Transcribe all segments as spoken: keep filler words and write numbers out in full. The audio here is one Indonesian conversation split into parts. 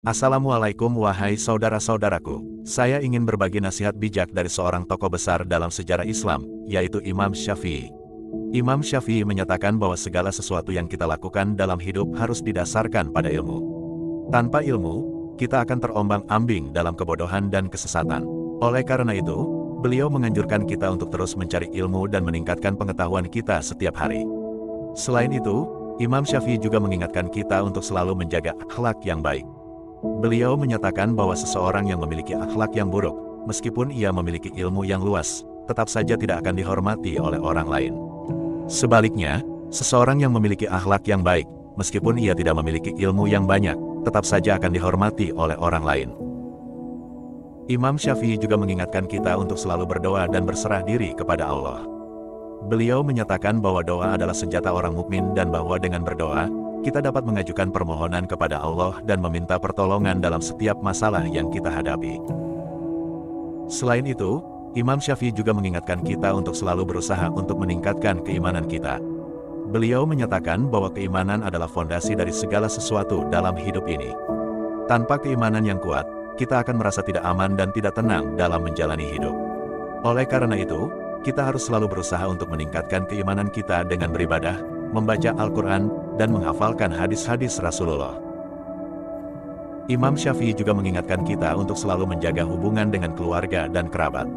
Assalamualaikum wahai saudara-saudaraku, saya ingin berbagi nasihat bijak dari seorang tokoh besar dalam sejarah Islam, yaitu Imam Syafi'i. Imam Syafi'i menyatakan bahwa segala sesuatu yang kita lakukan dalam hidup harus didasarkan pada ilmu. Tanpa ilmu, kita akan terombang-ambing dalam kebodohan dan kesesatan. Oleh karena itu, beliau menganjurkan kita untuk terus mencari ilmu dan meningkatkan pengetahuan kita setiap hari. Selain itu, Imam Syafi'i juga mengingatkan kita untuk selalu menjaga akhlak yang baik. Beliau menyatakan bahwa seseorang yang memiliki akhlak yang buruk, meskipun ia memiliki ilmu yang luas, tetap saja tidak akan dihormati oleh orang lain. Sebaliknya, seseorang yang memiliki akhlak yang baik, meskipun ia tidak memiliki ilmu yang banyak, tetap saja akan dihormati oleh orang lain. Imam Syafi'i juga mengingatkan kita untuk selalu berdoa dan berserah diri kepada Allah. Beliau menyatakan bahwa doa adalah senjata orang mukmin dan bahwa dengan berdoa, kita dapat mengajukan permohonan kepada Allah dan meminta pertolongan dalam setiap masalah yang kita hadapi. Selain itu, Imam Syafi'i juga mengingatkan kita untuk selalu berusaha untuk meningkatkan keimanan kita. Beliau menyatakan bahwa keimanan adalah fondasi dari segala sesuatu dalam hidup ini. Tanpa keimanan yang kuat, kita akan merasa tidak aman dan tidak tenang dalam menjalani hidup. Oleh karena itu, kita harus selalu berusaha untuk meningkatkan keimanan kita dengan beribadah, membaca Al-Quran, dan menghafalkan hadis-hadis Rasulullah. Imam Syafi'i juga mengingatkan kita untuk selalu menjaga hubungan dengan keluarga dan kerabat.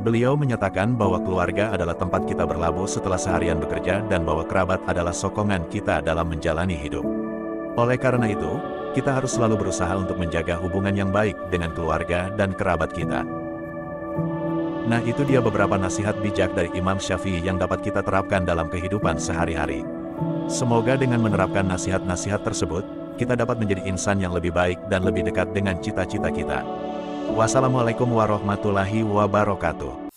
Beliau menyatakan bahwa keluarga adalah tempat kita berlabuh setelah seharian bekerja dan bahwa kerabat adalah sokongan kita dalam menjalani hidup. Oleh karena itu, kita harus selalu berusaha untuk menjaga hubungan yang baik dengan keluarga dan kerabat kita. Nah, itu dia beberapa nasihat bijak dari Imam Syafi'i yang dapat kita terapkan dalam kehidupan sehari-hari. Semoga dengan menerapkan nasihat-nasihat tersebut, kita dapat menjadi insan yang lebih baik dan lebih dekat dengan cita-cita kita. Wassalamualaikum warahmatullahi wabarakatuh.